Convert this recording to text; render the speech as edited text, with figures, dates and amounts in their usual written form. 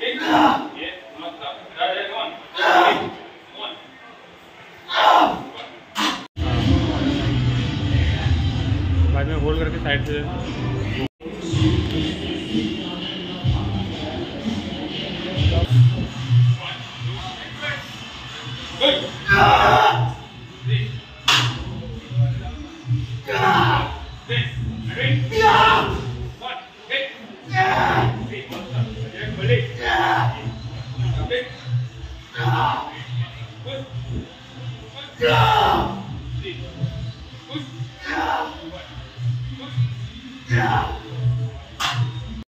Take. Yeah. Not stop. One. One. बाद में hold करके साइड से Yeah!